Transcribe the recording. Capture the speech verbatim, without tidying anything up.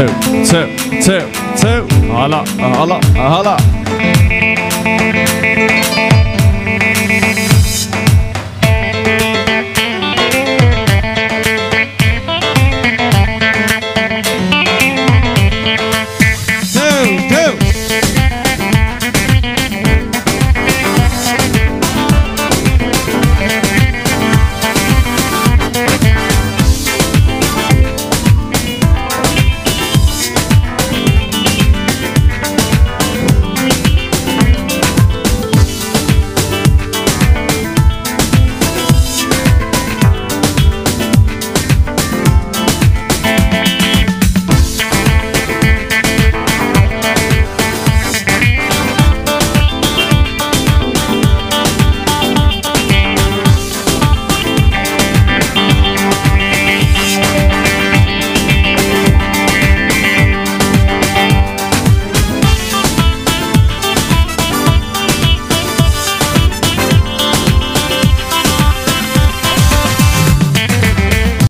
Two, two, two, two, holla, holla, holla.